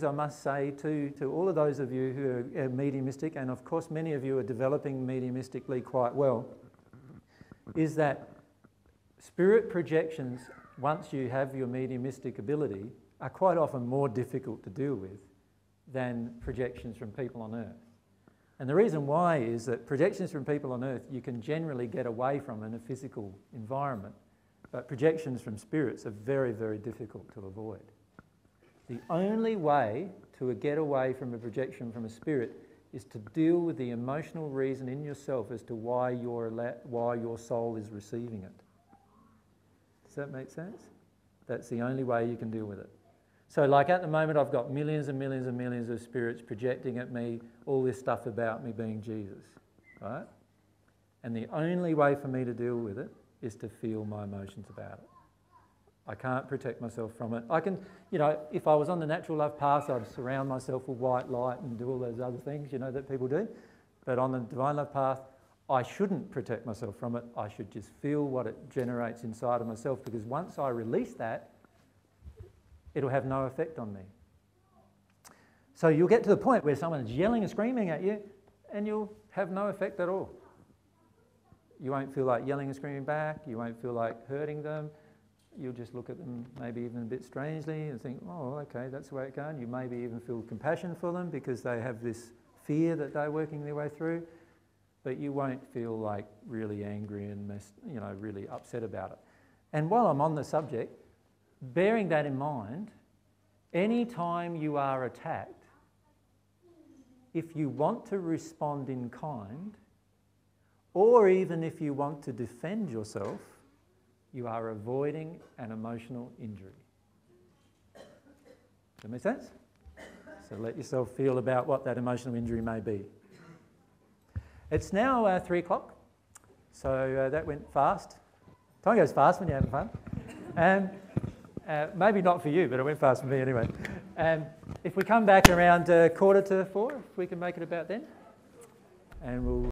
things I must say to all of those of you who are mediumistic, and of course many of you are developing mediumistically quite well, is that spirit projections, once you have your mediumistic ability, are quite often more difficult to deal with than projections from people on earth. And the reason why is that projections from people on earth you can generally get away from in a physical environment, but projections from spirits are very, very difficult to avoid. The only way to get away from a projection from a spirit is to deal with the emotional reason in yourself as to why your soul is receiving it. Does that make sense? That's the only way you can deal with it. So like at the moment, I've got millions and millions and millions of spirits projecting at me all this stuff about me being Jesus, right? And the only way for me to deal with it is to feel my emotions about it. I can't protect myself from it. I can, you know, if I was on the natural love path, I'd surround myself with white light and do all those other things, you know, that people do. But on the divine love path, I shouldn't protect myself from it. I should just feel what it generates inside of myself, because once I release that, it'll have no effect on me. So you'll get to the point where someone's yelling and screaming at you and you'll have no effect at all. You won't feel like yelling and screaming back. You won't feel like hurting them. You'll just look at them maybe even a bit strangely and think, oh, okay, that's the way it goes. You maybe even feel compassion for them because they have this fear that they're working their way through. But you won't feel like really angry and messed, you know, really upset about it. And while I'm on the subject, bearing that in mind, any time you are attacked, if you want to respond in kind, or even if you want to defend yourself, you are avoiding an emotional injury. Does that make sense? So let yourself feel about what that emotional injury may be. It's now 3 o'clock, so that went fast. Time goes fast when you're having fun. Maybe not for you, but it went fast for me anyway. If we come back around 3:45, if we can make it about then, and we'll...